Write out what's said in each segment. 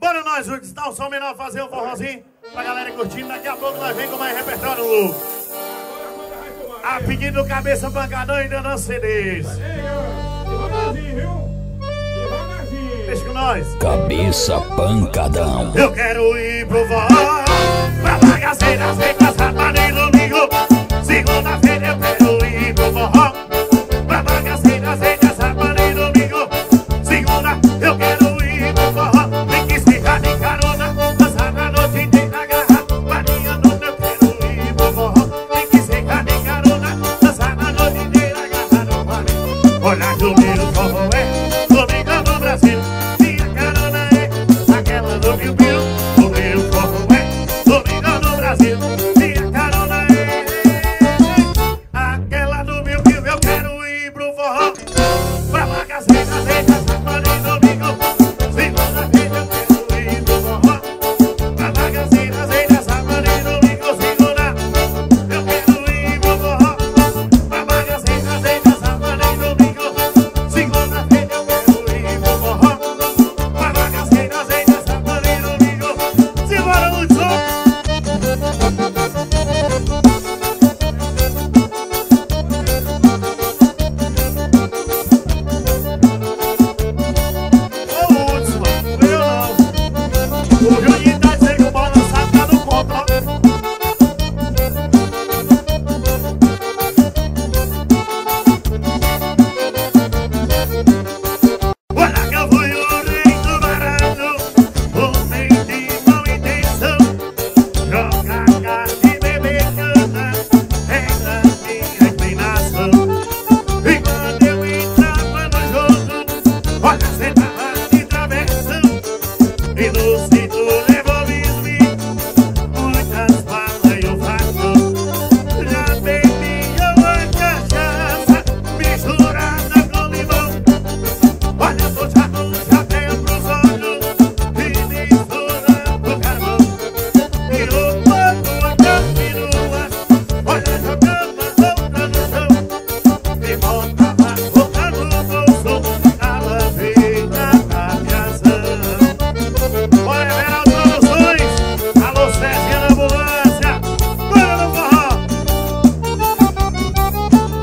Bora nós, Rudes, dá um som menor, fazer um forrozinho pra galera curtindo. Daqui a pouco nós vem com mais repertório, Lu. A pedido do Cabeça Pancadão e dando CDs. Deixa com nós. Cabeça Pancadão. Eu quero ir pro forró, pra bagaceira, feita, sábado e domingo. Segunda-feira eu quero ir pro forró, pra bagaceira, feita, sábado e domingo. Segunda, eu quero ir pro forró. Tem que ficar de carona, dançar na noite inteira, agarrar varinha dona. Eu quero ir pro forró. Tem que ficar de carona, dançar na noite inteira, agarrar no varinho. Olhar do meu forró é domingo no Brasil. Minha carona é aquela do meu piu. O meu forró é domingo no Brasil. Minha carona é aquela do meu piu. Eu quero ir pro forró, pra bagaceira, feita, sábado e domingo. Segunda-feira eu quero ir pro forró, pra bagaceira, feita, sábado e domingo. Segunda, eu quero ir pro forró, pra bagaceira, feita, sábado e domingo. Segunda-feira eu quero ir pro forró, pra bagaceira, feita, sábado e domingo. Simbora, muito som!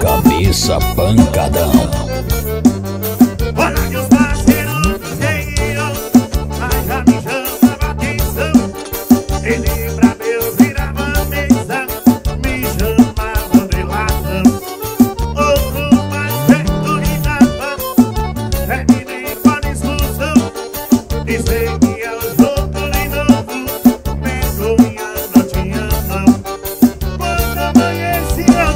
Cabeça Pancadão. Olha que os parceiros cheiam, mas já me chama a atenção. Ele pra Deus virava mesa, me chamava de latão. Outro mais perto de nada, é que nem pra discussão. E sei que eu sou de novo, vergonha não te amam. Quando amanhecia o dia, se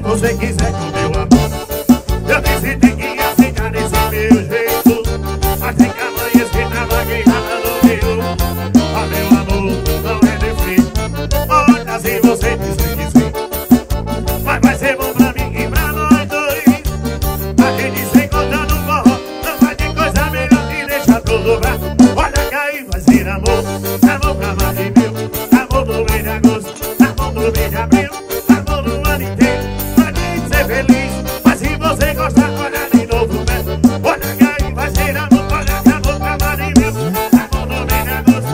você quiser com meu amor, eu decidi que aceitar desse meu jeito. Até que amanhecer na vagueirada do rio. Ah, meu amor, não é defeito. Olha, se você quiser, mas vai ser bom pra mim e pra nós dois. A gente se encontra no forró, não vai ter coisa melhor que deixar tudo pra. Olha, cair vai ser amor. Amor pra mais de mil, amor do mês de agosto, amor do mês de abril, amor do ano inteiro. Feliz, mas se você gostar, olha de novo, né? Olha que aí vai ser amor, olha que amor pra Marinho. Amor no mês de agosto,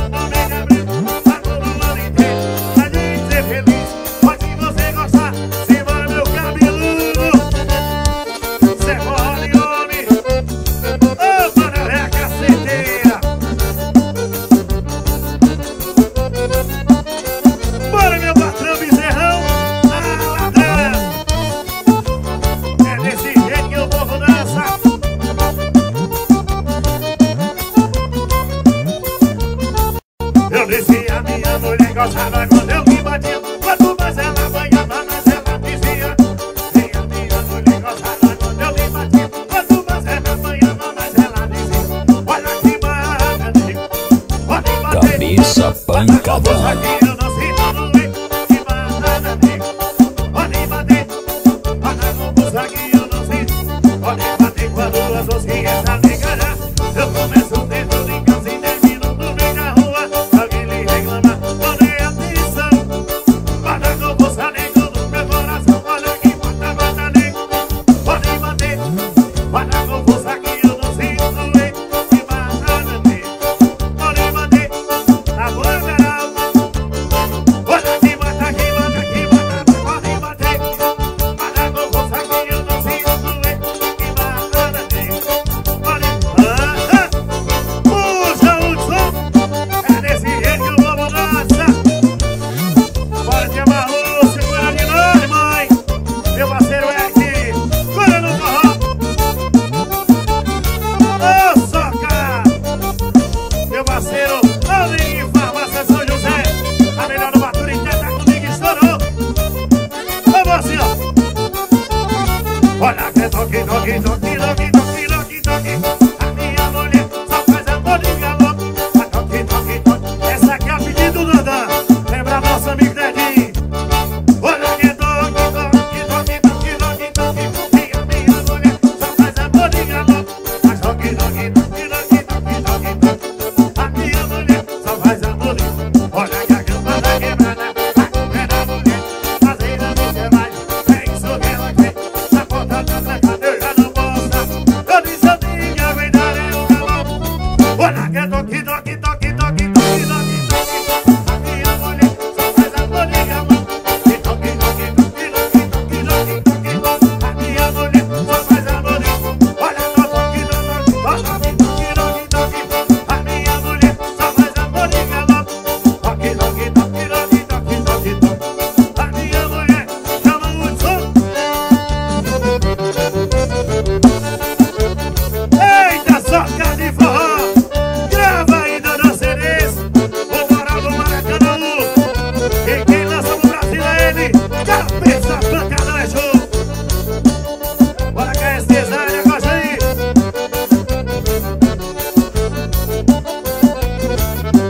amor no mês de abril, amor no ano inteiro. A gente ser feliz, mas se você gostar, se vai meu cabeludo. Cê morre, homem, ô, maravilha, caceteira. calçada quando eu me batia. Quanto mais ela banhava, mais ela dizia. Minha amiga, tô de calçada quando eu me batia. Quanto mais ela banhava, mais ela dizia. Olha que maravilha, pode bater. Cabeça Pancadão. Olha que toque, toque, toque, toque, toque, toque, toque. A minha mulher só faz amor de calor. A toque, toque, toque. Essa aqui é a pedido Nanda. Lembra nosso amigo Dedinho. Olha que toque, toque, toque, toque, toque, toque. E a minha mulher só faz amor de calor. A toque, toque, toque, toque, toque, toque, toque. A minha mulher só faz amor de calor. Olha que a cama tá quebrada. A culpa é da mulher. Fazendo no trabalho. É isso que ela quer. Eu já não posso, eu disse a minha verdade é o calor. Olha que toque, toque, toque, toque, toque, toque, toque. A minha mulher só faz amor de calor. Que toque, toque, toque, toque, toque, toque, toque. A minha mulher só faz amor de calor. Olha que toque, toque, toque, toque, toque, toque. A minha mulher só faz amor de calor. Toque, toque, toque, toque, toque, toque, toque. A minha mulher chama o som. Eita, soca de forró, grava ainda na Cerezo, o moral do Maracanã. E quem lança no Brasil é ele, Cabeça Pancadão é show. Bora cá, Cesária, gosta aí.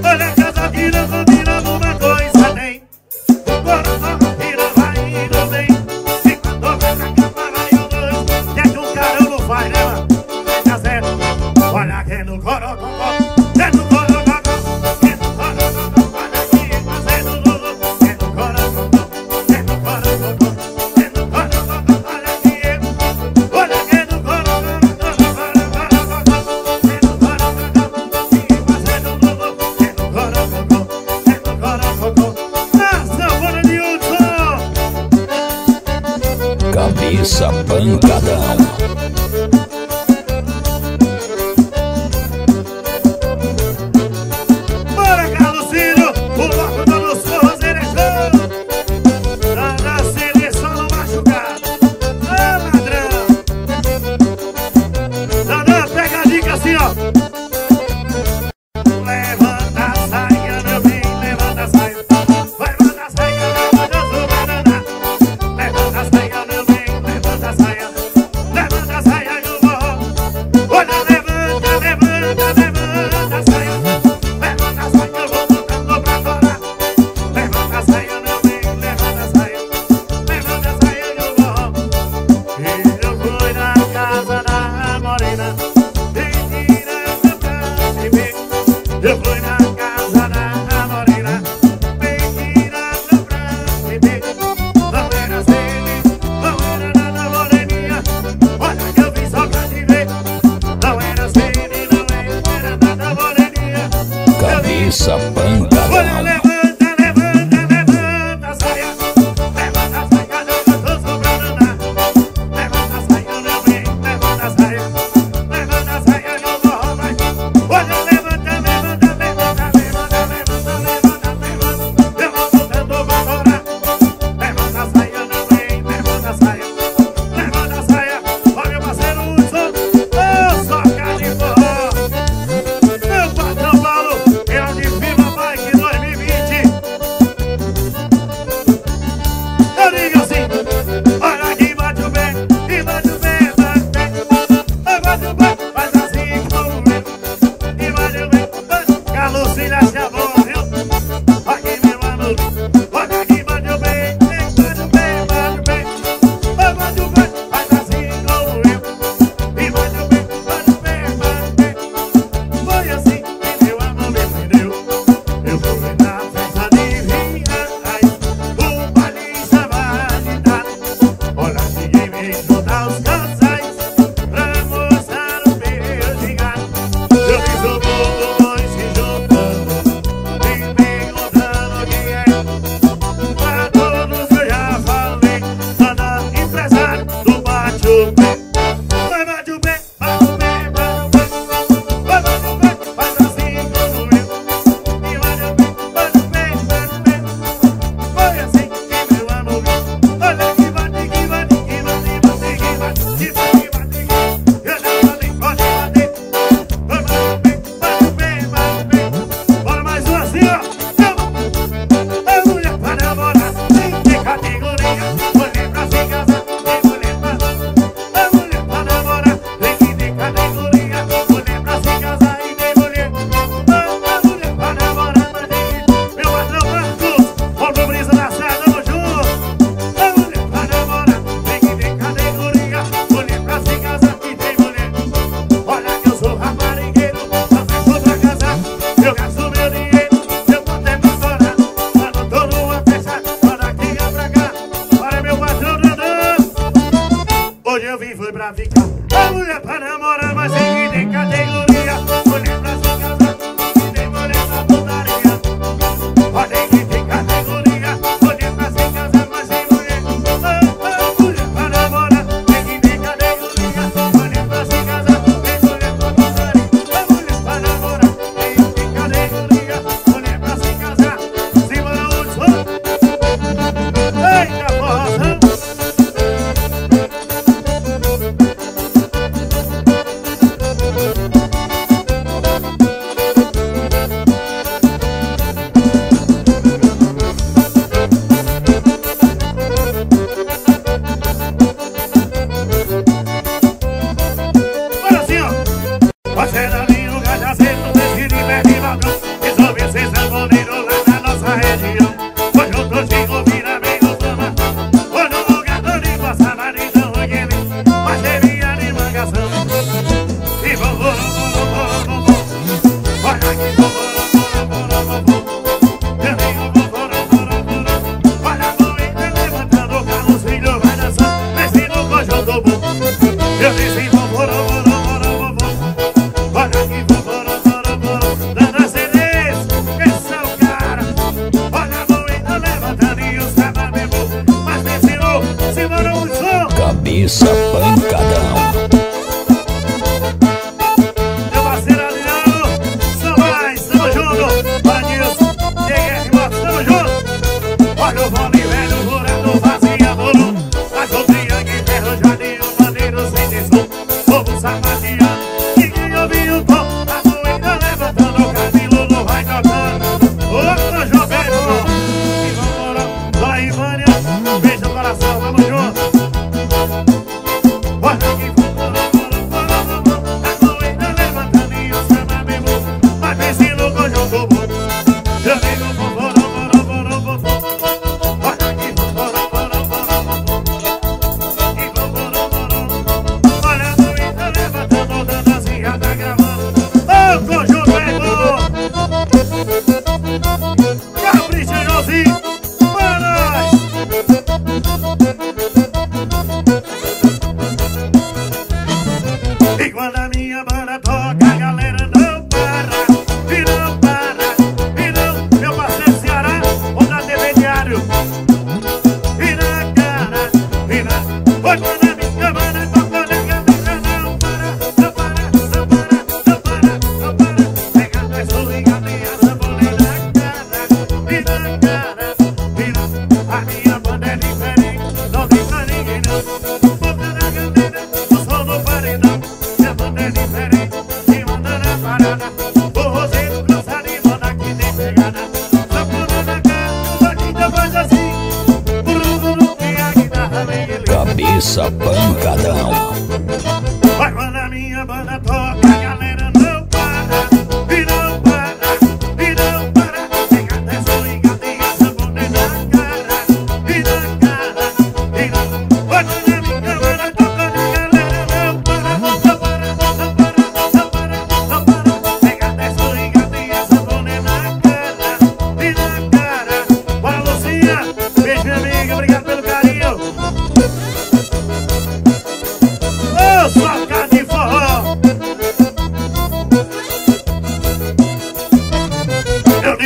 Olha a casa vira, combina uma coisa, tem. O coração vira, vai indo bem. Olha que no corotocó, é no corotocó, é no corotocó. Olha que é fazendo lulu, é no corotocó, é no corotocó, é no corotocó. Olha que é, olha que é no corotocó, é no corotocó. E fazendo lulu, é no corotocó, é no corotocó. Nossa, bora de outro! Cabeça Pancadão. Cabeça Pancadão.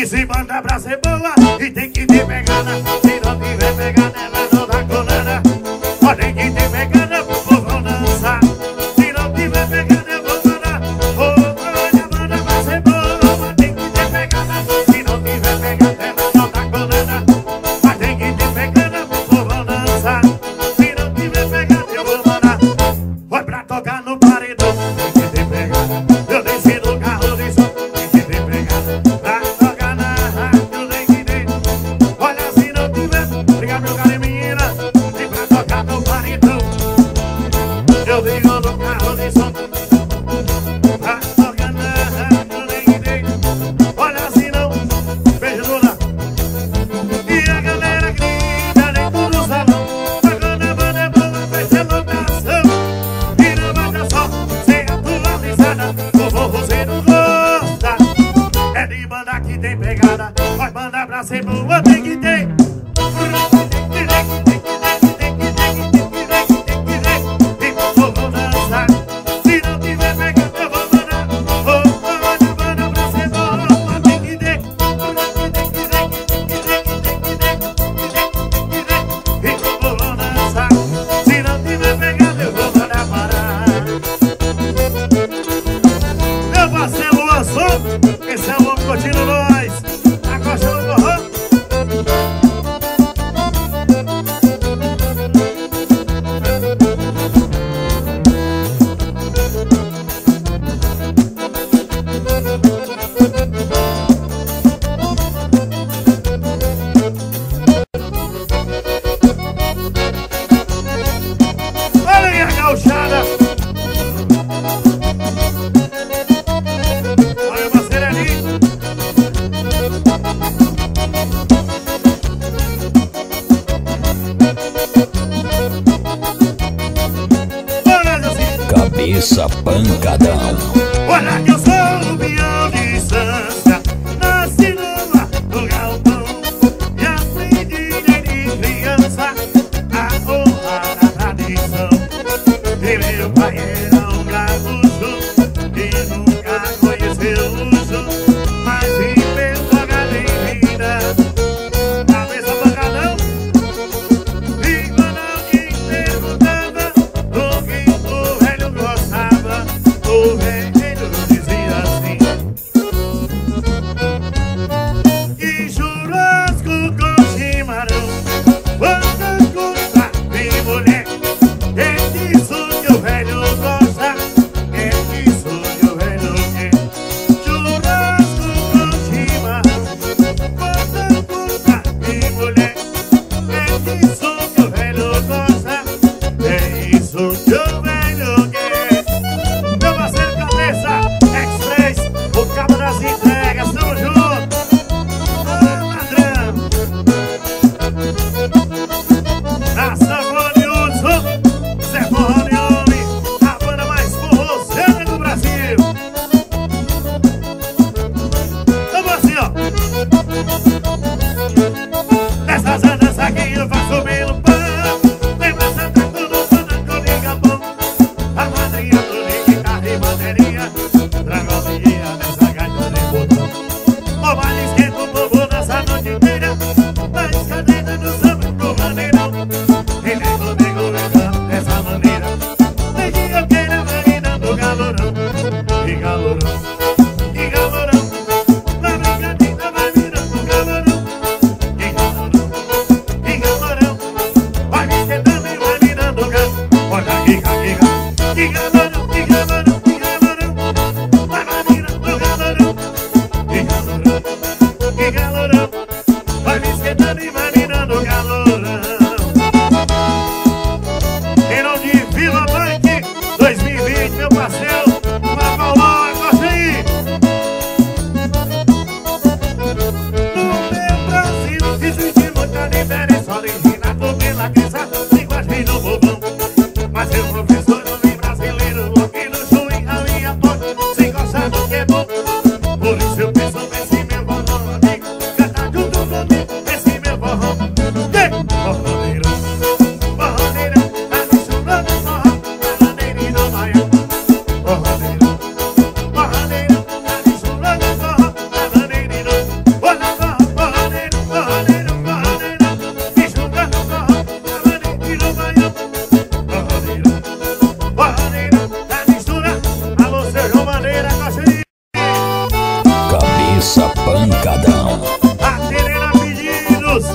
E se mandar pra ser boa, e tem que ter pegada. Se não tiver pegada, ela não dá colada. Só tem que ter pegada, o povo não dança. Se não tiver pegada, eu vou mandar. Olha, manda pra ser boa, mas tem que ter pegada. Se não tiver pegada, ela não dá colada. Mas tem que ter pegada, o povo não dança. Se não tiver pegada, eu vou mandar. Foi pra tocar no paredão, tem que ter pegada. Eu desci no carro de som, tem que ter pegada. Cabeça Pancadão. Olha que eu sou o peão de Santa, nasci lá no galpão e aprendi desde criança a honrar a tradição. E meu pai era um gaúcho e nunca conheceu o luxo, mas viveu jogada em vida. Cabeça Pancadão. E quando alguém perguntava o que o velho gostava, Cabeça Pancadão. Acelera, pedidos!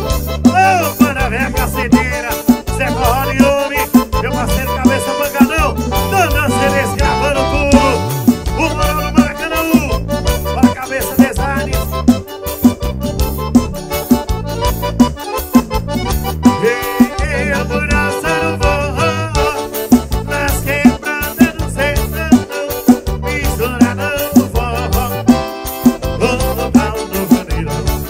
Ô, para ver a caceteira! Zé Corral e Homem, meu parceiro Cabeça Pancadão, Dona Celeste gravando tudo! O Moral do Maracanã, para a Cabeça Design. Eu vou dançar no forró, nas quebradas do sertão, misturado no forró, no pau do vaneirão.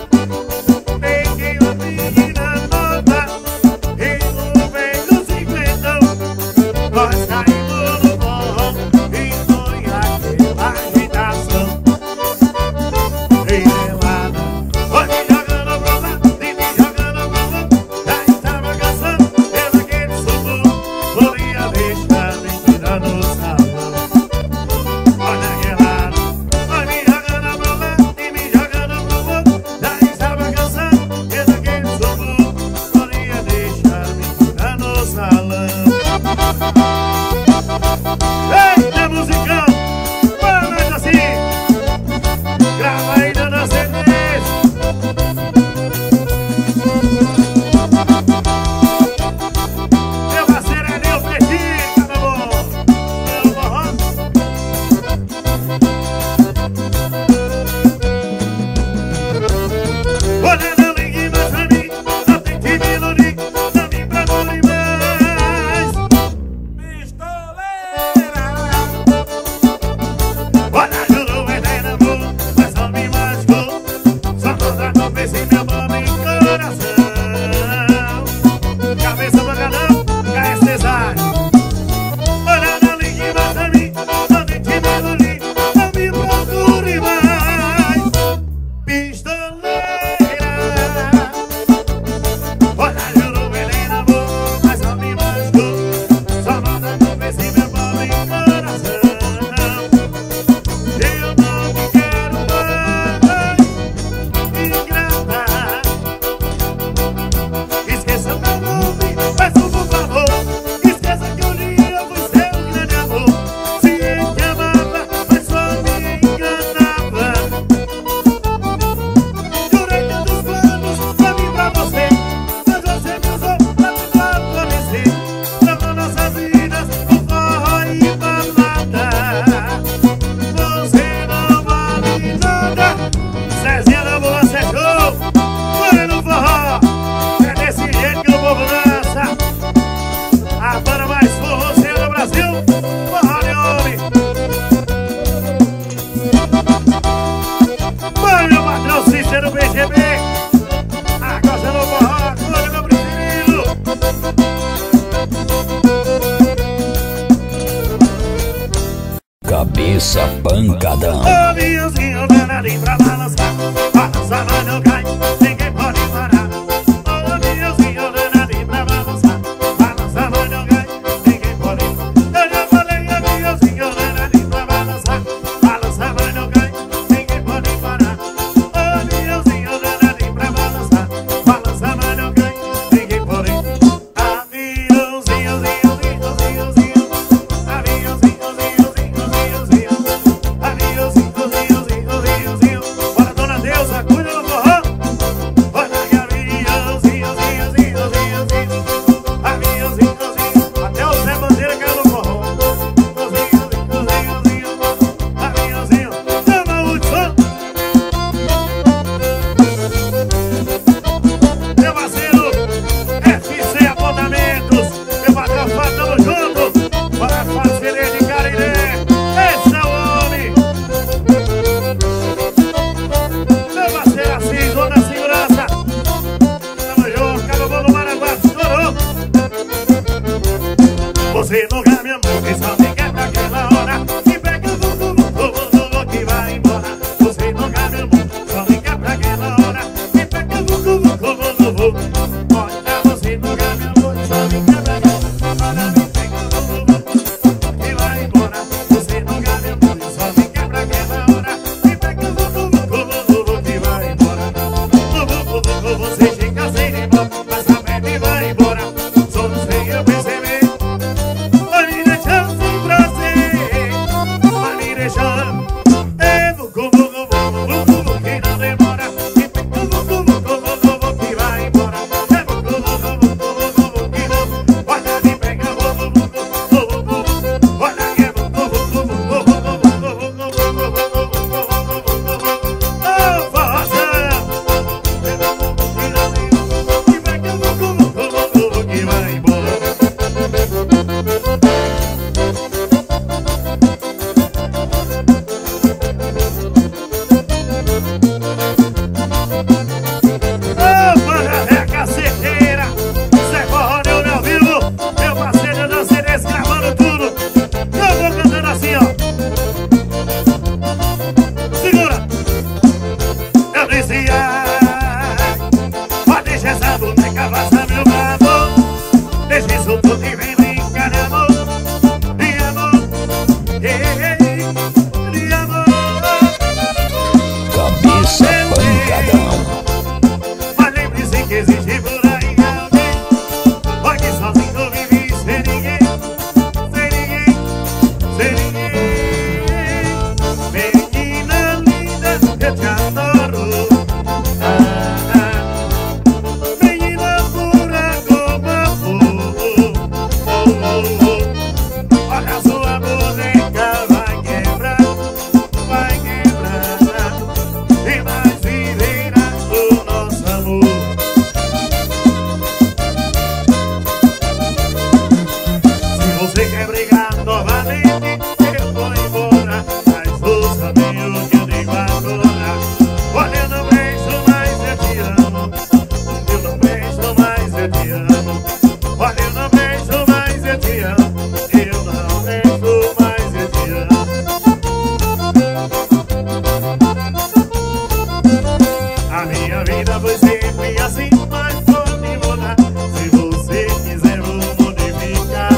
A minha vida foi sempre assim, mas vou me mudar. Se você quiser, vou modificar.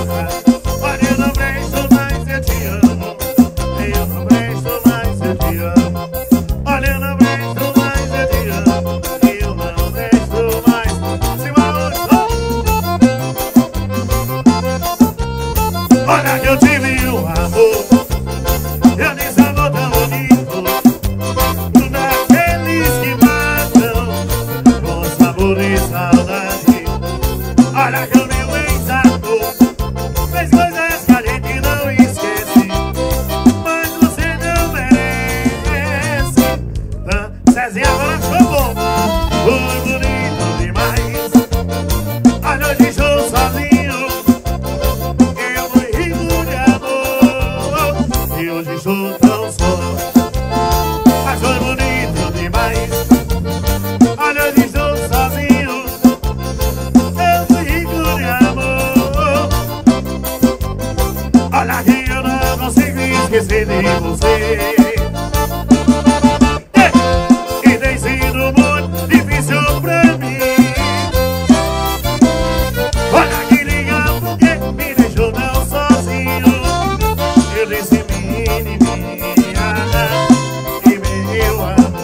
Pode não presto mais, eu te amo. Eu não presto mais, eu te amo. Olha, eu não presto mais, eu te amo. Eu não presto mais. Se maluco. Olha que eu tive um amor. Eu disse amor tão bonito. Olha que eu me exato, fez coisas que a gente não esquece. Mas você não merece. Cezinha, agora ficou bom. Foi bonito demais. Olha, hoje estou sozinho. Eu fui rico de amor. E hoje estou tão só. Mas foi bonito demais. Olha, hoje estou sozinho. Olha que eu não consigo esquecer de você. E tem sido muito difícil pra mim. Olha que legal porque me deixou tão sozinho. Eu disse menininha e meu amor.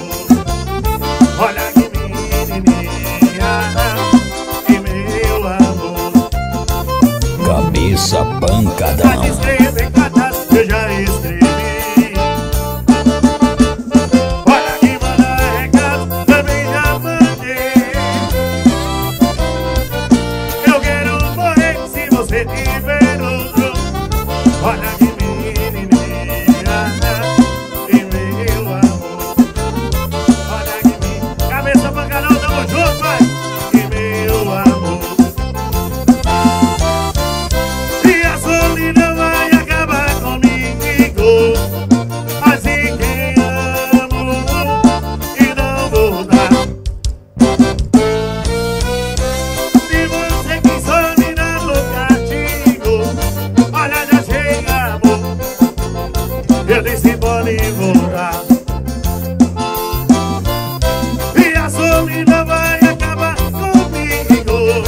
Olha que menininha e meu amor. Cabeça Pancadão. Eu já escrevi. Olha que manda recado, também já mandei. Eu quero morrer se você tiver outro. Olha que menininha e meu amor. Olha que menininha, Cabeça Pancadão, tamo junto, vai. E meu amor. E a solidão vai acabar comigo. Assim que amo e não vou dar. Se você que só me dá no castigo, olha, já chega, amor. Eu disse pode voltar. E a solidão vai acabar comigo. Olha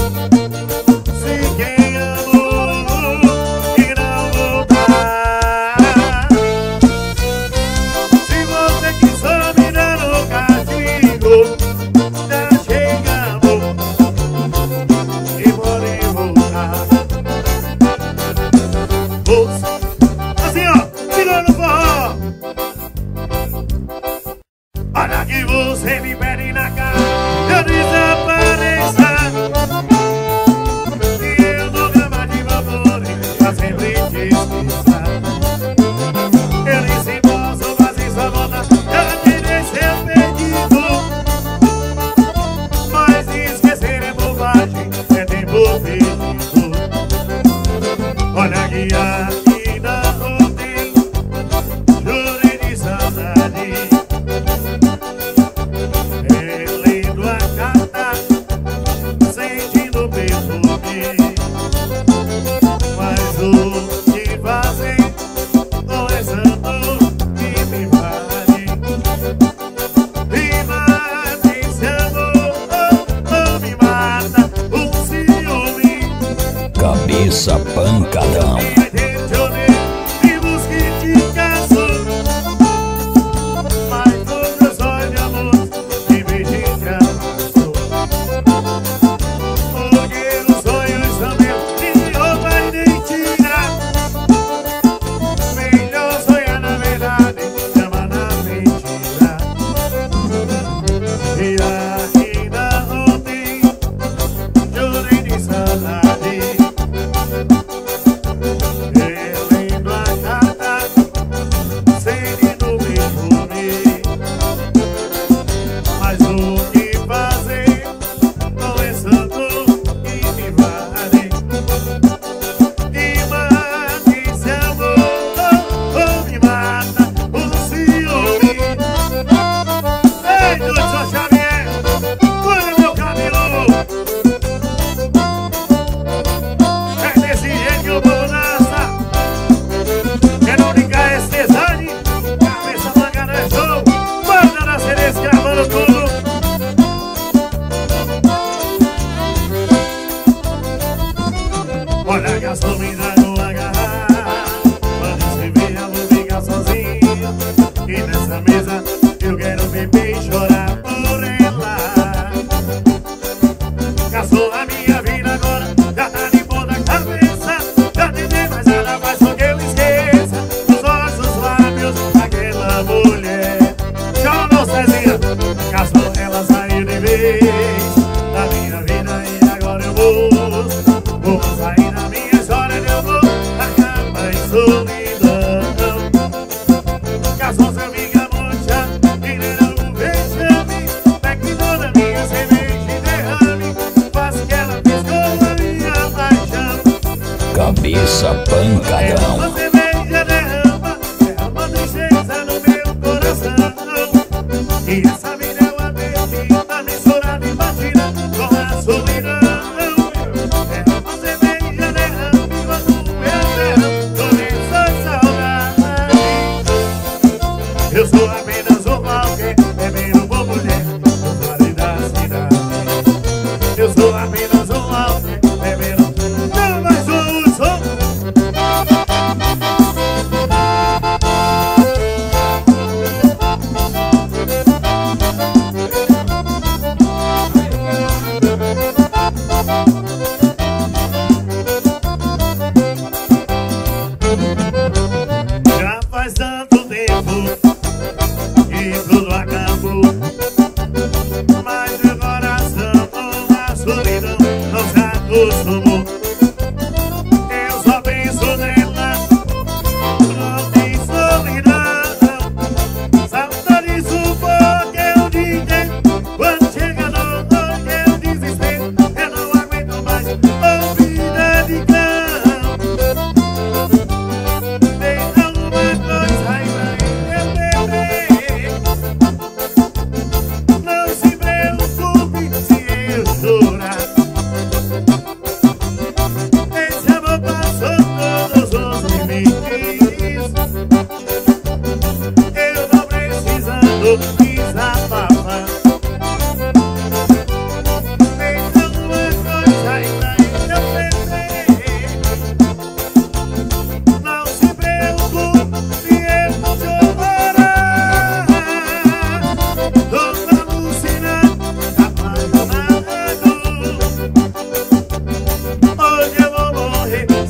que você me pede na cara, eu desapareça. E eu nunca mais te vou pra sempre te esquecer. Eu nem sei posso fazer sua volta, eu te deixei perdido. Mas esquecer é bobagem, é tempo perdido. Olha que aqui não tem juro de saudade. Cabeça Pancadão. E busquei de caso, mas toda só de amor e beijinho de abraço. Porque os sonhos são meus, nem rouba e nem tira. Melhor sonhar na verdade, chama na mentira. E ainda ontem chorei de saudade. Cabeça Pancadão. Você veja, derrama, derrama tristeza no meu coração. E essa vida é uma bebida misturada e batida com a solidão. Você veja, derrama, enquanto perdeu doença e saudade. Eu sou apenas um qualquer, é menos uma mulher do vale da cidade. Eu sou apenas eu só penso nela, não tem solidão. Saudade sufoca eu de dentro. Quando chega no toque eu desespero. Eu não aguento mais a vida de cão. Tem alguma coisa aí pra entender. Não se preocupe se eu chorar. Eu tô precisando desabafar. Tem alguma coisa ainda em meu. Não se preocupe se eu não chorar. Tô alucinado, apaixonado. Hoje eu vou morrer sem Cabeça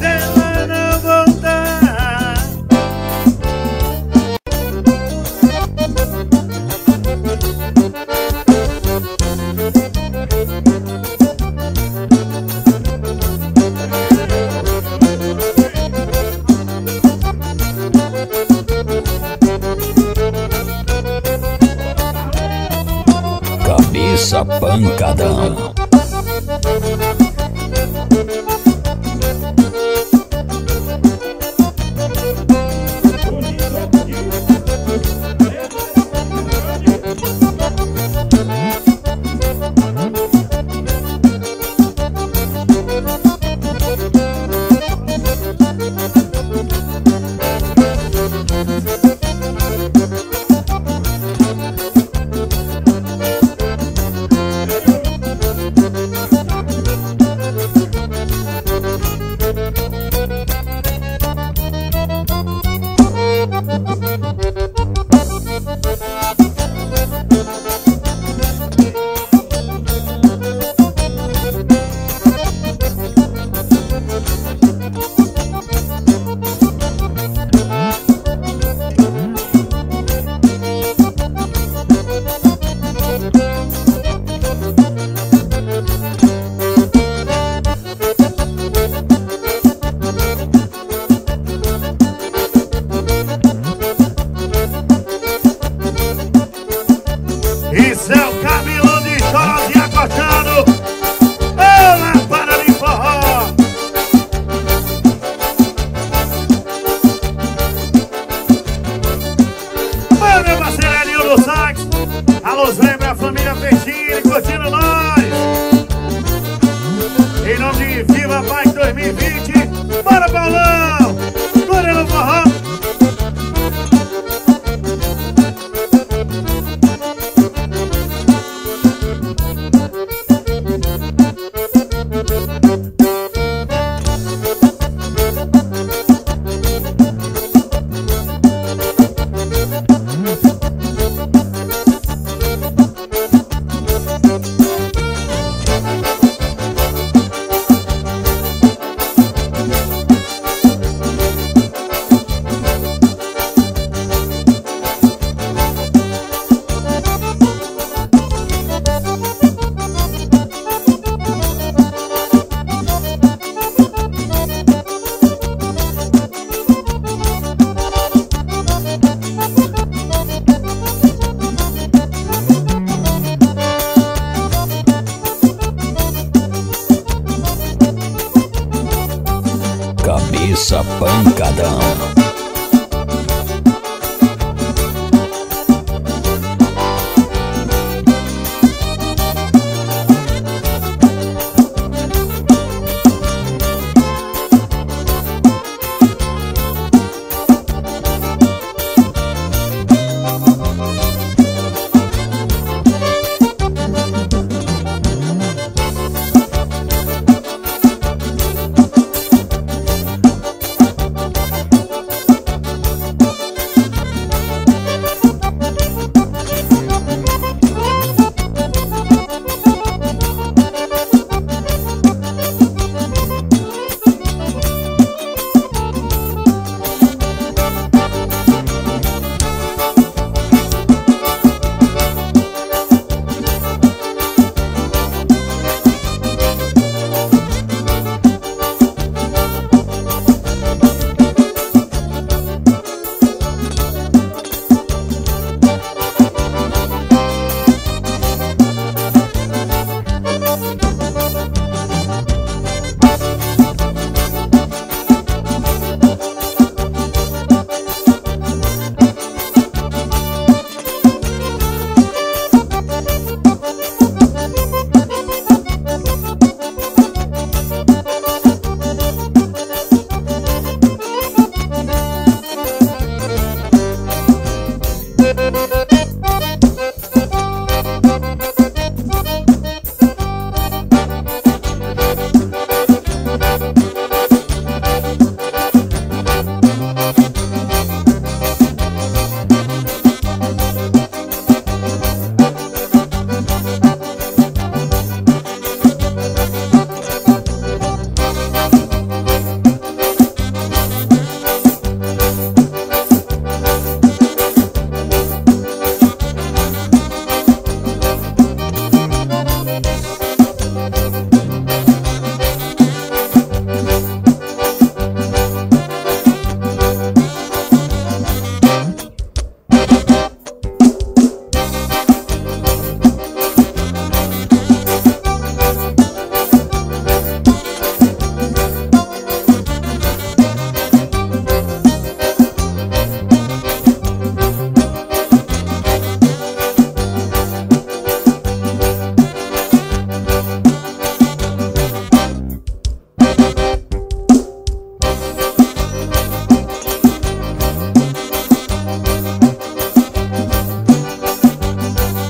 Pancadão. Isso é o cabelão de Chorozinho acostando. Ô, lampada de forró. Ô, meu parceiro Elinho do Sax. Alô, lembra a família Peixinho curtindo nós. Em nome de Viva Paz 2020. Bora, Paulão. Bora no forró. Cabeça Pancadão.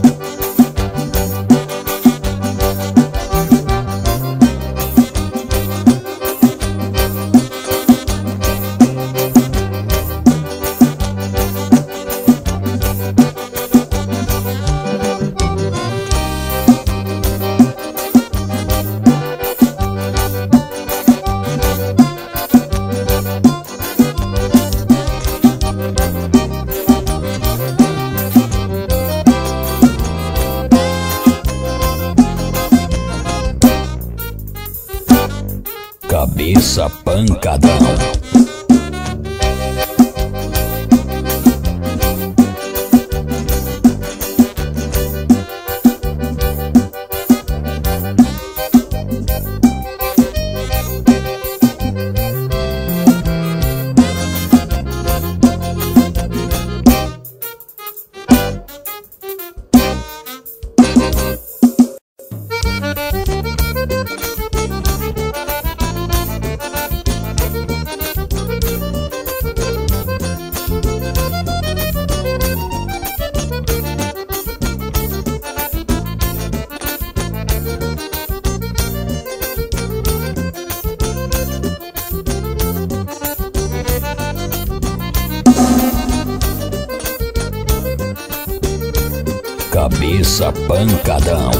Cabeça Pancadão. Cabeça Pancadão.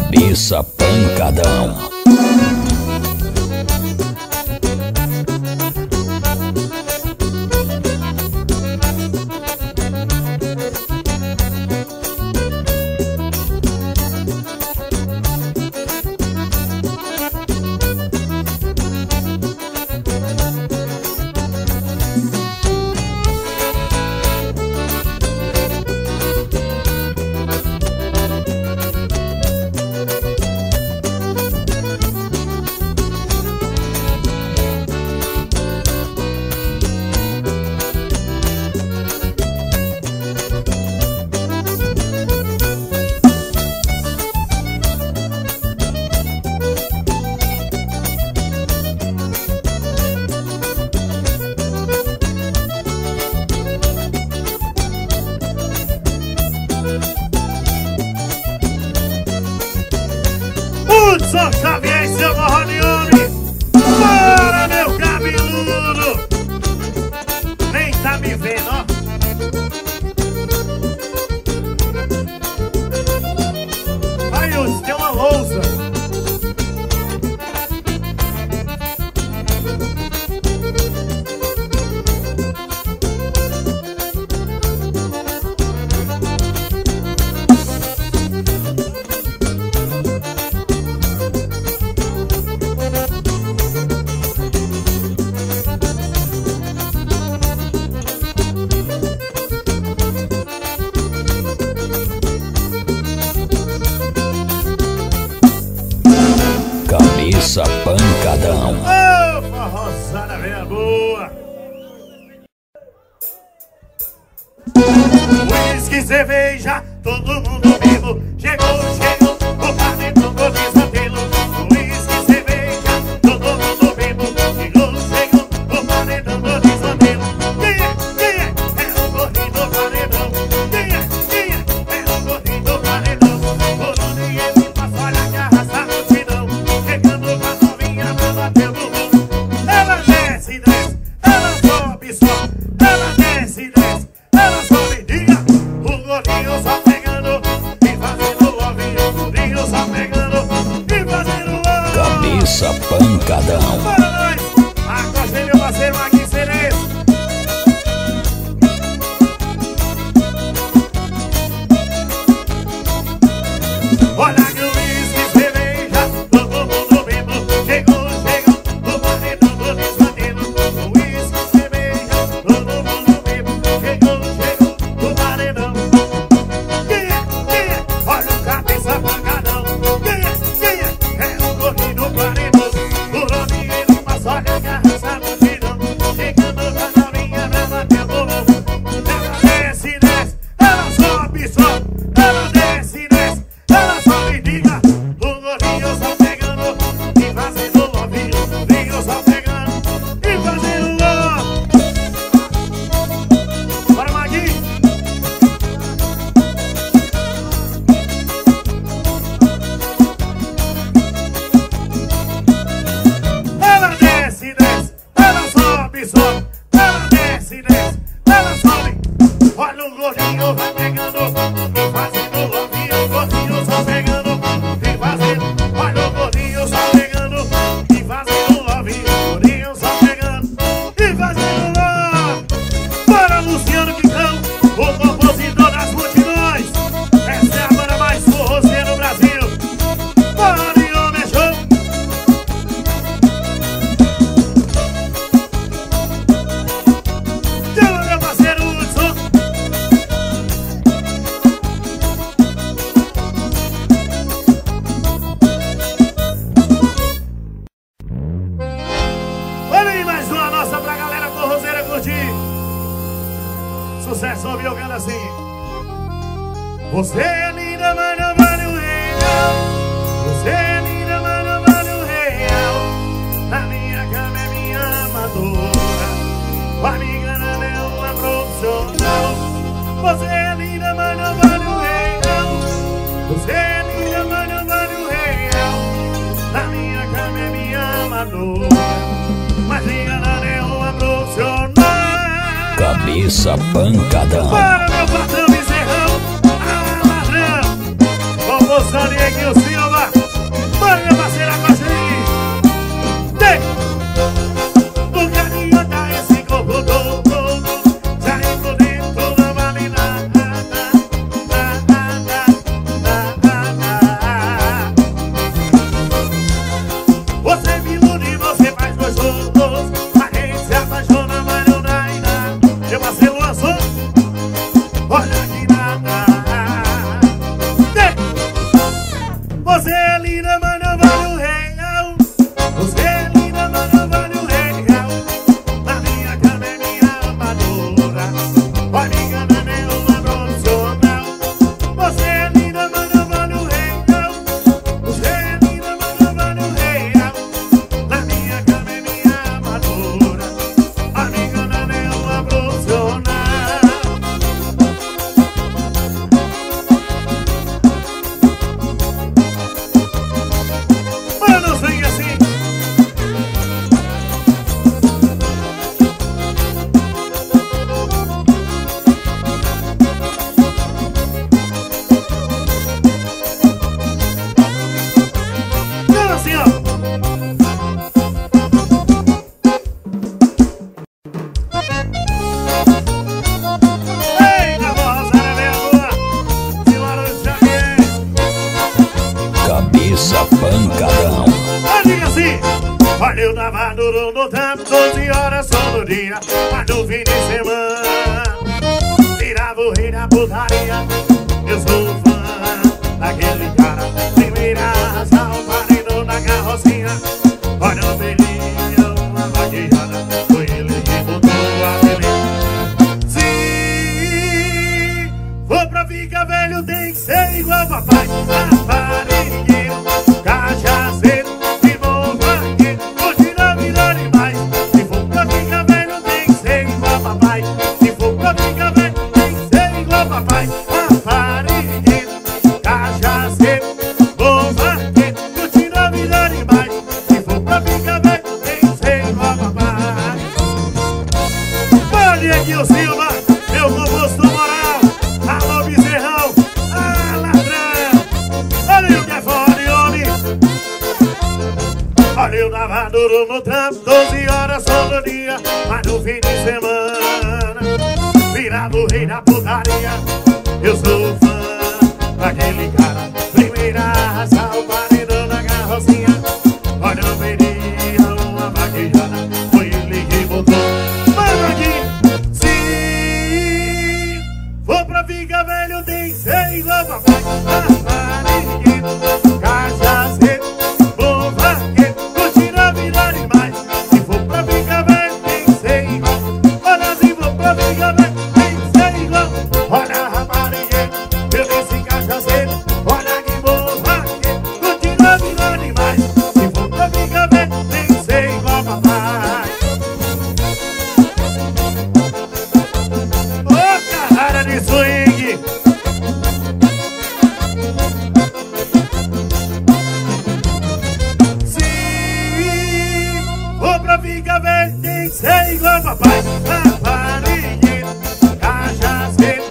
Cabeça Pancadão. Sabe seu morro de homem, para meu cabeludo, nem tá me vendo, ó. Vai, Lúcio, tem uma lousa. Cabeça Pancadão. Ô, forrozada velha boa! Whisky, cerveja, todo mundo vivo. Chegou, chegou, o padre tocou desatelo. Whisky, cerveja, todo mundo vivo. Chegou, chegou, o padre tocou desatelo. Quem é? É o gordinho do paredão. Quem é? É o gordinho do paredão. Por onde ele passa, olha que arrasa a multidão. Ela desce e desce, ela sobe e sobe, ela desce e desce, ela sobe e diga. O gordinho só pegando e fazendo love, o gordinho só pegando e fazendo love. Cabeça Pancadão. Para nós, acosta meu parceiro aqui, serei. Olha que o uísque, cerveja, todo mundo bebo, chegou. Ela desce e desce, ela sobe. Olha o gordinho, vai pegando, vem fazendo louvinho. O gordinho só pegando, vem fazendo. Olha o gordinho só pegando, vem fazendo louvinho. O gordinho só pegando, vem fazendo louvinho. Para Luciano Quintão, o compositor das multidões. Essa é a banda mais forroceira do Brasil. Para sucesso, ouviu cantando assim. Você é linda, mas não vale o real. Você é linda, mas não vale o real. Na minha cama é minha amadora, vai me enganando, é uma profissional. Você é linda, mas não vale o real. Você é linda, mas não vale o real. Na minha cama é minha amadora, mas me enganando, é uma profissional. Cabeça Pancadão. Para meu patrão Bezerrão, ah, ladrão, vou mostrar aqui o senhor. menina, mano, vale o real. Você, menina, mano, vale o real. Na minha cama é minha amadora, pode enganar nenhuma profissional. Você, menina, mano, vale o real. Você, menina, mano, vale o real. Na minha cama é minha amadora, pode enganar nenhuma profissional. Cabeça Pancadão. Diga assim, olha, eu tava durando tanto, 12 horas só no dia, mas no fim de semana virava o rei da putaria. Eu sou fã daquele cara, primeira ação, marido na carrocinha. Olha, eu peguei uma vagueada, foi ele que botou a bebê. Se for pra ficar velho, tem que ser igual papai, durou no trampo, 12 horas todo dia, mas no fim de semana virava o rei da putaria. Eu sou fã daquele cara, primeira raça, o paredão da carrocinha. Olha, eu veria uma vaquejada, foi ele que botou. Mas aqui, se for pra ficar velho, tem que ser igual papai, papariguinho, cachaceiro. Fica velho, tem que ser igual papai, paparigueiro, cachaceiro,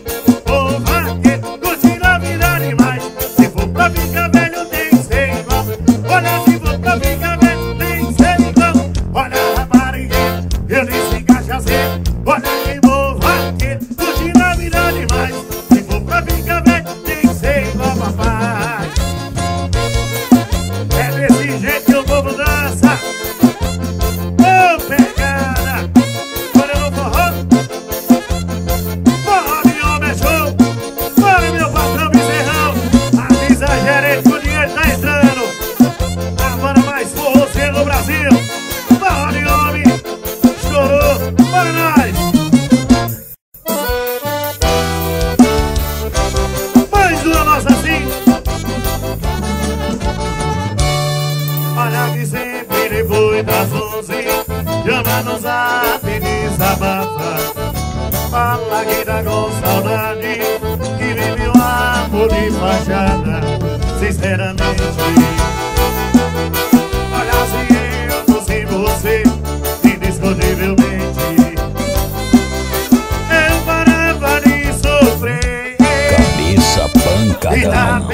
bovaqueiro, curtindo virar demais. Se for pra ficar velho, tem que ser igual. Olha, se for pra ficar velho, tem que ser igual. Olha, raparigueiro, eu disse cachaceiro, olha que bovaqueiro, curtindo virar demais. Se for pra ficar velho, tem que ser igual papai. É desse jeito que o povo dança. Olha que sempre ele foi das 11, chama no zap e desabafa. Fala que tá com saudade, que vive o amor de fachada. Sinceramente, olha, se eu fosse você, indiscutivelmente eu parava de sofrer. Cabeça Pancadão.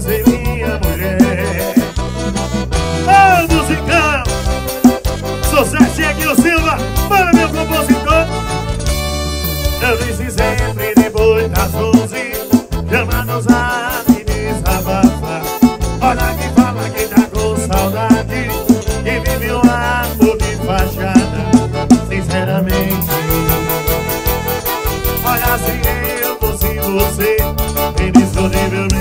Ser minha mulher, ô musicão. meu compositor. Eu disse sempre depois das 11, chama nos a me desabafar. Olha que fala quem tá com saudade e vive um ato de fachada. Sinceramente, olha, se eu fosse você, indiscutivelmente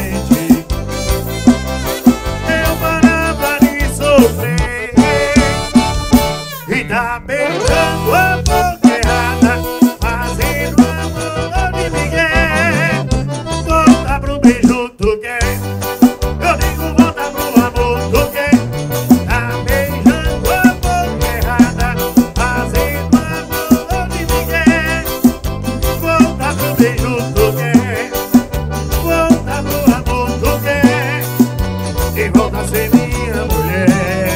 tá beijando a boca errada, fazendo amor de Miguel. Volta pro beijo, tu quer? Eu digo volta pro amor, tu quer? Tá beijando a boca errada, fazendo amor de Miguel. Volta pro beijo, tu quer? Volta pro amor, tu quer? E volta a ser minha mulher.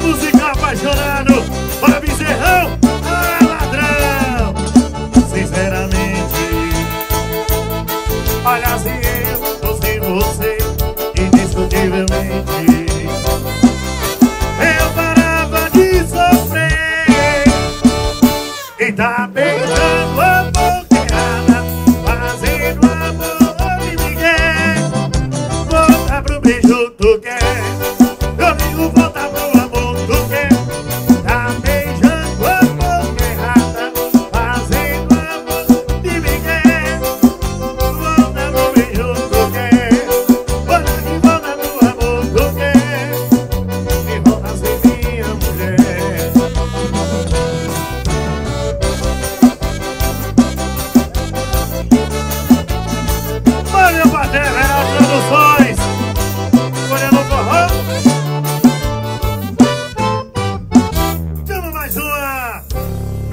Música apaixonado, bora bezerrão, ah, ladrão. Sinceramente, olha, se eu fosse você, indiscutivelmente eu parava de sofrer. E tá beijando a boca errada, fazendo amor de Miguel. Volta pro beijo, tu quer? Eu digo volta pro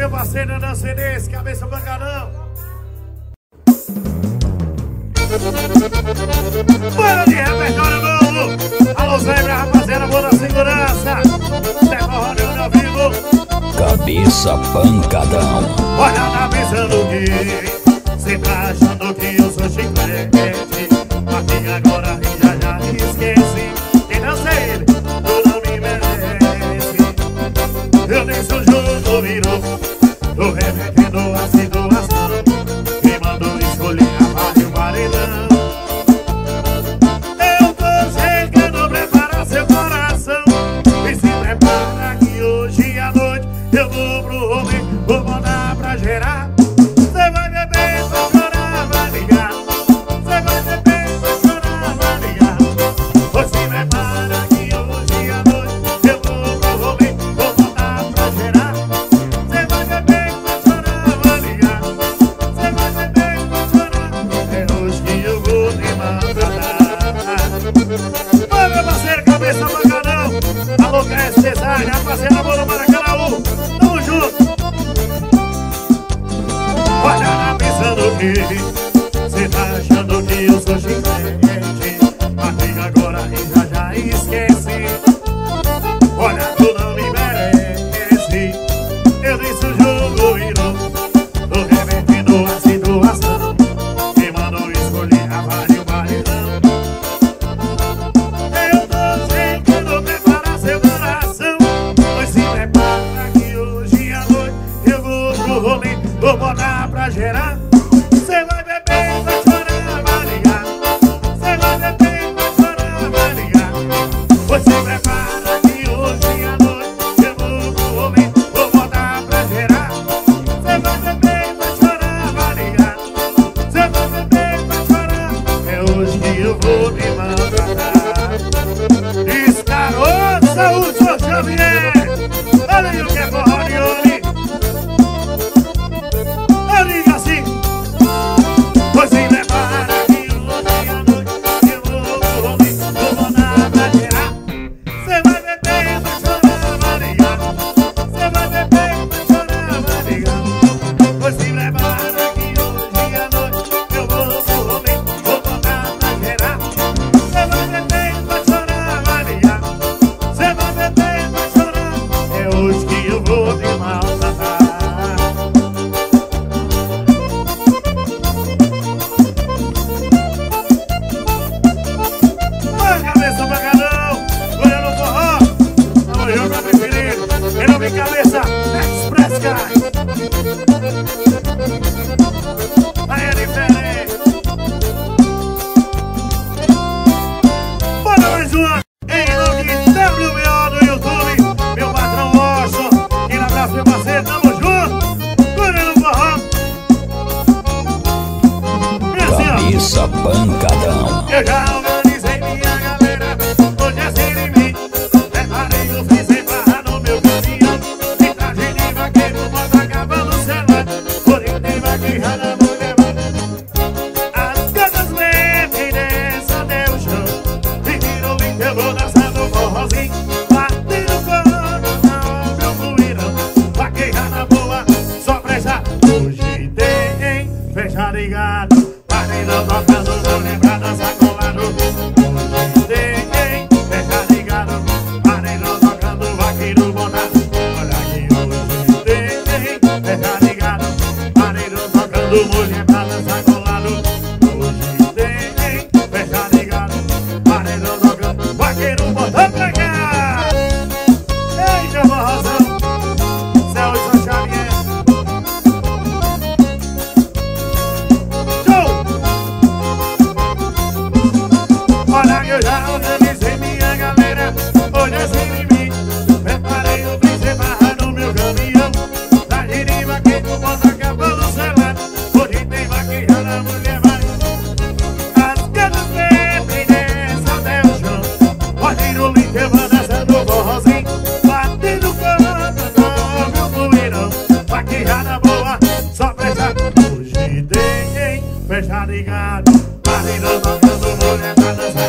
parceiro da CDs, Cabeça Pancadão. Bora de repertório novo. Alô, sempre a rapaziada, boa segurança. Cabeça Pancadão. Olha, tá pensando que sempre achando que eu sou chiclete. Aqui agora e já me esqueci. E não sei ele, tu não me merece. Eu nem sou jogo, virou. Tô revertendo a situação. Me mandou escolher a barra e o paredão. Eu tô chegando, prepara seu coração. E se prepara que hoje à noite eu vou pro homem, vou botar pra gerar. Você vai beber, vai chorar, vai ligar. Você vai beber, vai chorar, vai ligar. Pois se prepara que hoje à noite eu vou pro homem, vou botar pra gerar. Você vai beber, fazendo amor no Maracanã, tamo junto. Olha, tá pensando que cê tá achando que eu sou chiclete. Aqui agora e já esqueci. Olha, tu não me merece. Eu disse o jogo e não. Tô revertendo a situação. Me mandou escolher a vara e o paredão. Vou botar pra gerar. Cê vai beber, vai chorar, vai ligar. Cê vai beber, vai chorar, vai ligar. Pois se prepara que hoje à noite eu vou pro homem, vou botar pra gerar. Cê vai beber, vai chorar, vai ligar. Cê vai beber, vai chorar. É hoje que eu vou me mandar. Escarou, saúde, seu Xavier. Olha aí o que é forró de hoje. Hoje que eu mi cabeza, es fresca. Ahí difere. Bora mais uma em nome de WBO no YouTube. Meu patrão Orson, e na abraço, meu parceiro, tamo junto. Cura no forró. Cabeça Pancadão. Eu já organizei minha galera. Hoje é sem limite. Preparei o fim sem barra no meu caminhão. Se tá de vaqueiro, bota cavalo selado. Porém, tem vaqueira na mão. Ligado, parei não toca no não lembra dançar colado. Hoje tem, deixa ligado, parei não toca no vaqueiro botado. Olha que hoje tem, deixa ligado, parei não toca no mulher pra dançar colado. Hoje tem, deixa ligado, parei não toca no vaqueiro botado pra cá. Ei, meu barrozão, céu e sua chavinha. Eu já organizei minha galera, hoje é sem limite. Preparei o bem sem barra no meu caminhão. Tá de vaqueiro, bota cavalo selado. Hoje tem vaqueira na mulher vai. As gatas bebem desce até o chão. Vaqueiro lindo, eu vou dançando forrozinho. Batendo canta, no meu poeirão. Vaqueirada boa, só fechar. Hoje tem fechar ligado. Parei não tocando mulher pra dançar.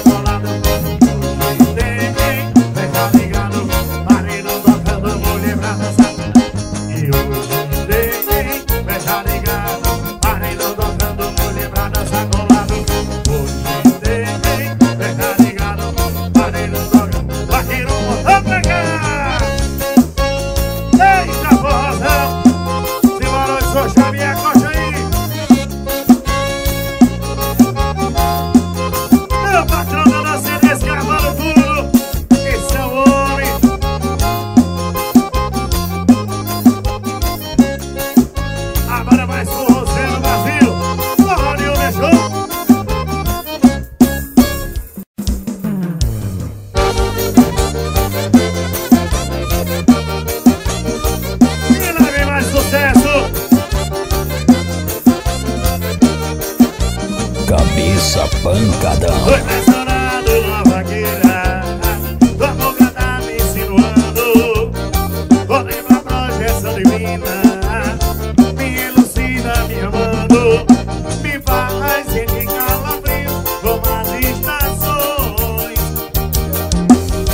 Cabeça Pancadão. Foi mencionado na vaqueira, tua boca tá me insinuando. Voltei pra projeção divina, me elucida, me amando. Me faz sentir calafrio com as estações.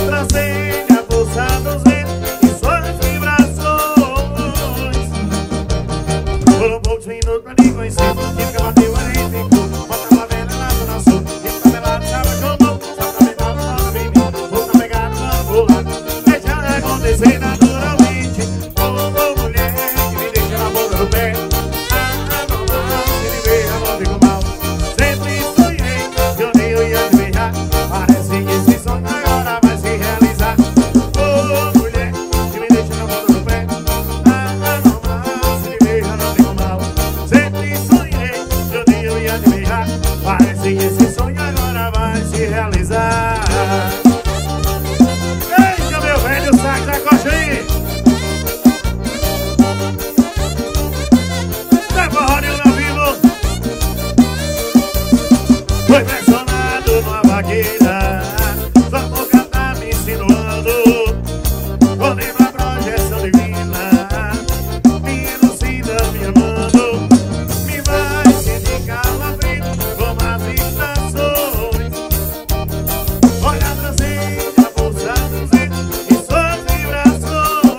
Trazei a força dos ventos e suas vibrações. Foram poucos minutos pra te conhecer. Fica bateu a gente. Parece que esse sonho agora vai se realizar. Eita, meu velho, saco da coxa aí. Tá forrório ao vivo. Foi pressionado numa vaqueira, sua boca tá me insinuando. Voltei pra projeção divina, me elucida, me amando. Me vai sentir calafrio. Olha, trazei a bolsa dos ventos e suas vibrações.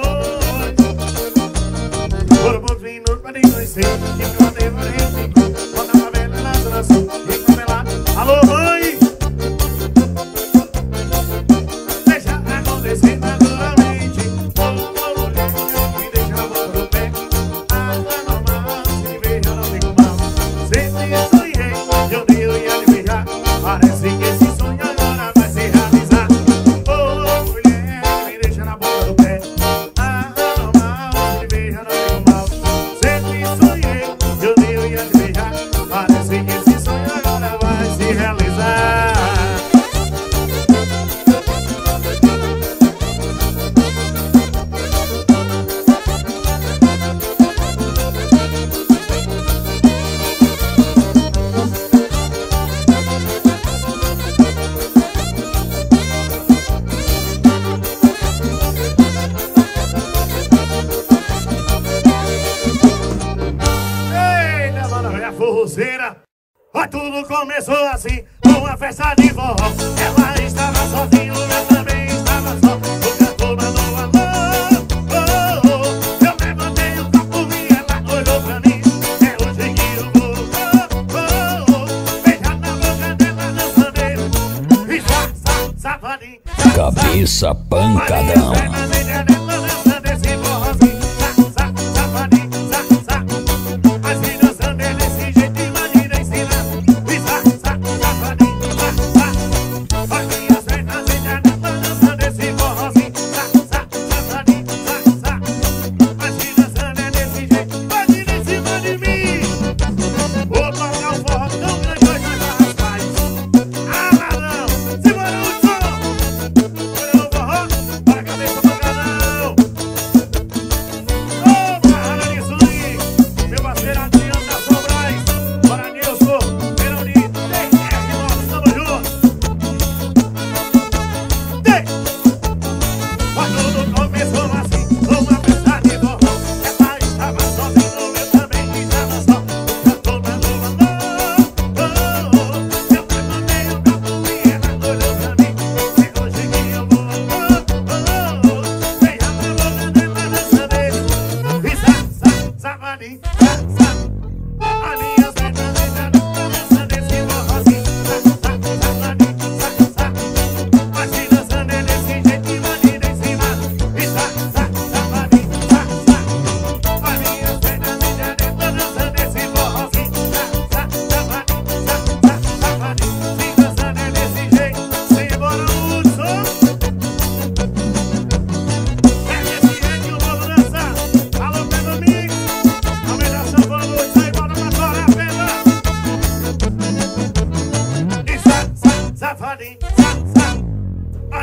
tudo começou assim, numa festa de forró. Ela estava sozinha, eu também estava só. O cantor mandou um alô, oh, oh. Eu levantei o copo e ela olhou pra mim. É hoje que eu vou, oh, oh, oh. Beijar na boca dela, dançando e já, safadinho. Cabeça Pancadão.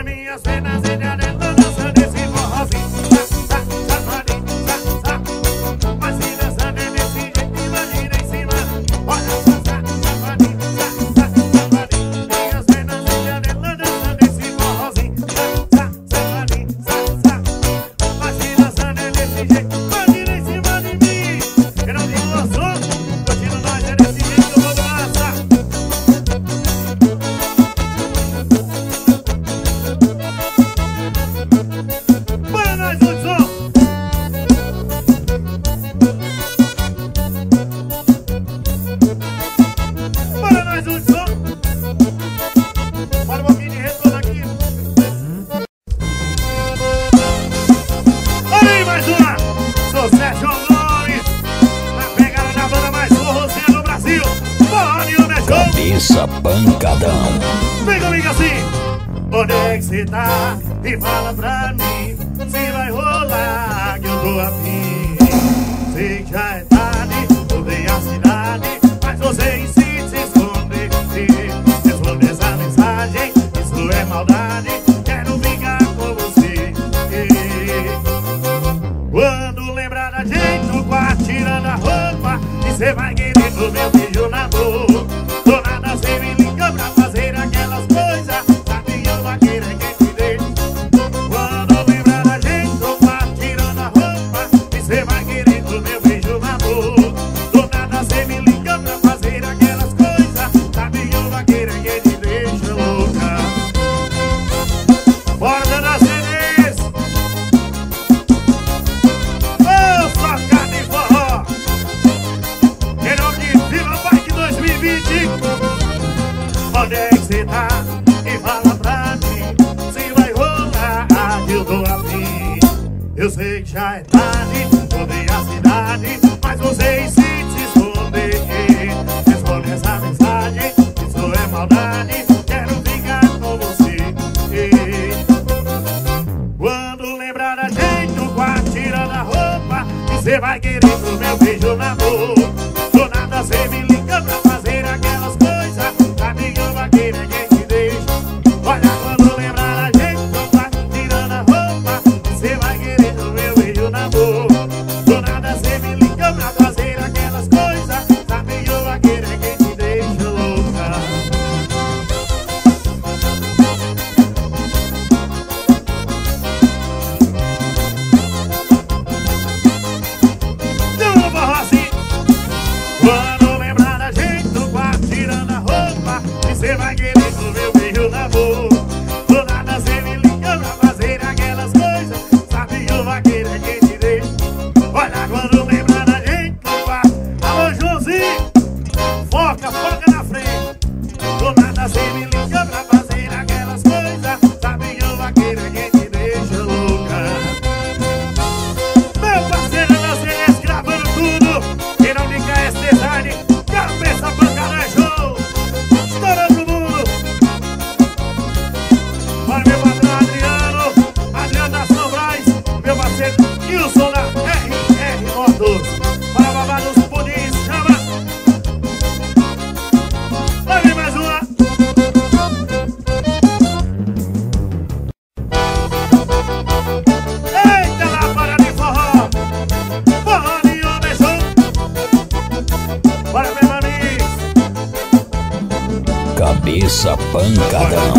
As minhas penas e minha neta dançando esse forrozinho. Mas se dançando é desse jeito, imagina em cima. Olha só, safadinho, safadinho. Minhas penas e minha neta dançando esse forrozinho. Safadinho, safadinho. Mas se dançando é desse jeito, imagina em cima de mim. Eu não digo eu sou, eu tiro nós é desse jeito, eu vou dançar. Cabeça Pancadão. Vem comigo assim. Onde é que cê tá? E fala pra mim se vai rolar, que eu tô afim. Sei que já é tarde, mudei a cidade, mas você insiste em se esconder. Se esconde essa mensagem, isso é maldade. Quero brigar com você. Quando lembrar da gente, o quarto tirando a roupa, e cê vai querer o meu beijo na boca. Onde é que cê tá? E fala pra mim se vai rolar, que eu tô afim. Eu sei que já é tarde, mudei a cidade, mas você insiste em se esconder. Se esconde essa mensagem, isso é maldade. Quero brigar com você. Quando lembrar da gente, o quarto tirando a roupa, e cê vai querendo meu beijo na boca. Do nada cê me liga pra fazer aquelas coisas. Quando lembrar Edilson da RR Motos, para Barbados Pudim, chama. Vai vir mais uma. Eita, lá para de forró, forró de homem show. Bora, meu maninho. Cabeça Pancadão.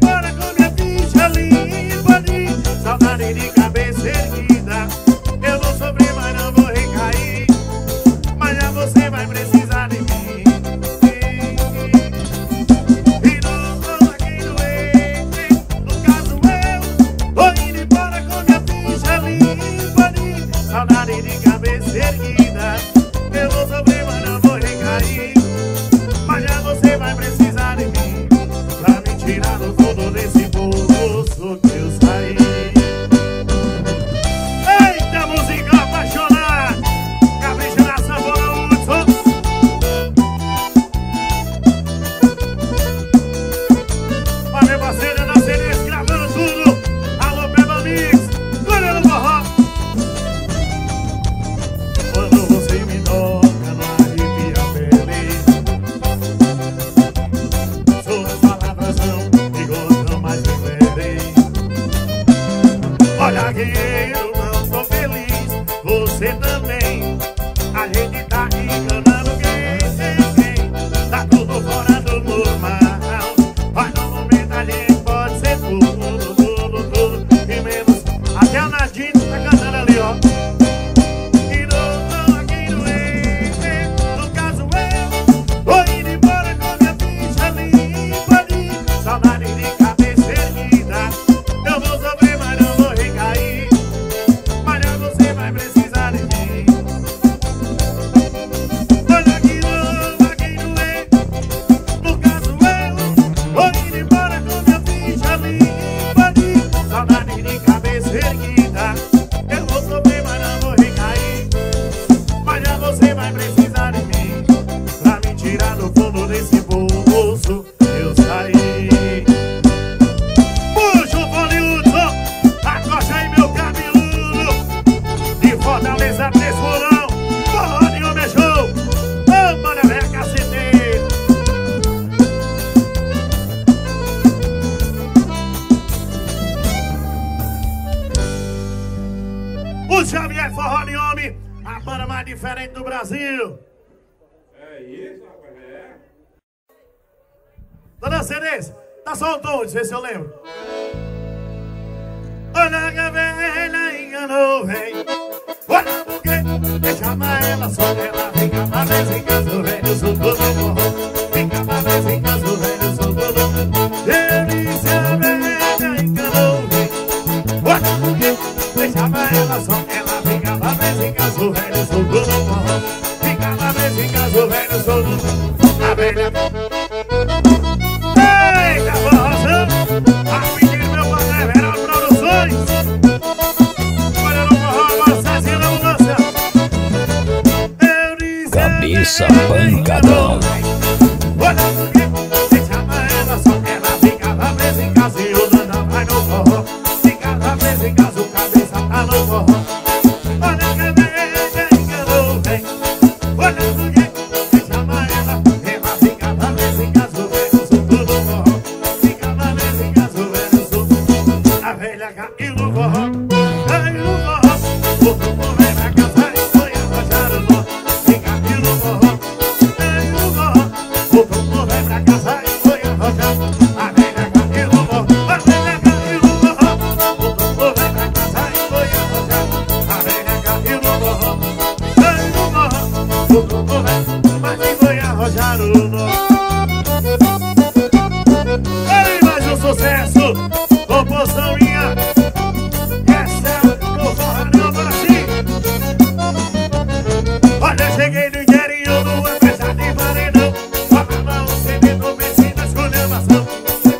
Para com minha ficha limpa. diferente do Brasil. É isso, rapaz, é. Dona Ceres, dá só um tom, deixa eu ver se eu lembro. Olha a velha enganou, rei. Olha porque, deixa mais ela só ela. Vem cá pra ver se casa do velho, sou todo morro. Vem cá pra ver se casa do velho, sou todo morro. Eu disse a velha enganou, rei. Olha porque, deixa mais ela só ela. Vem cá pra ver se casa do velho, sou todo morro. Vem cá pra ver se casa do velho, sou todo morro. A velha... Eita, porra, Cabeça Pancadão. Olha porque você chama ela só, ela fica lá presa em casa e o Nanda vai no forró. Fica lá presa em casa, o cabeça tá no forró. Olha que beleza, enganou bem. Olha porque você chama ela, ela fica lá presa em casa, o velho sou tudo no forró. Fica lá presa em casa, o velho sou tudo. A velha caiu no forró, caiu no forró. Outro mulher vai casar e foi arrojar o nó. Mas nem foi arrojar o nó. Ei, mais um sucesso, composição minha. Essa é a porra do Brasil. Olha, eu cheguei no interior, numa festa de paredão. Tocava um CD no vecino, escolheu maçã.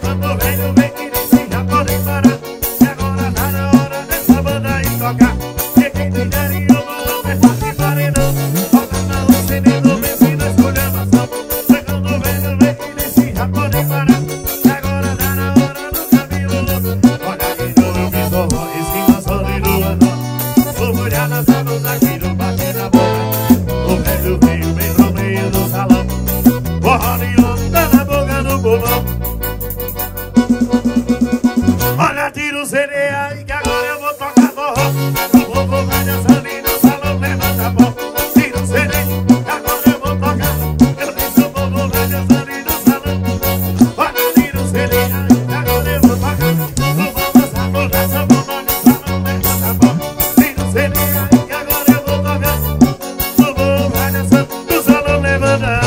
Quando o velho vem que nem se já pode parar. E agora tá na hora dessa banda ir tocar. Cheguei no interior. Olha, tira o cereal e que agora eu vou tocar forró. O povo vai dançando e no salão levanta a mão. Tira o cereal e agora eu vou tocar. Eu disse o povo vai dançando e no salão. Olha, tira o cereal e que agora eu vou tocar. Eu vou dançar por essa bomba no salão levanta a mão. Tira o cereal e que agora eu vou tocar. O povo vai dançando no salão levanta a mão.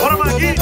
Bora, Maguinho!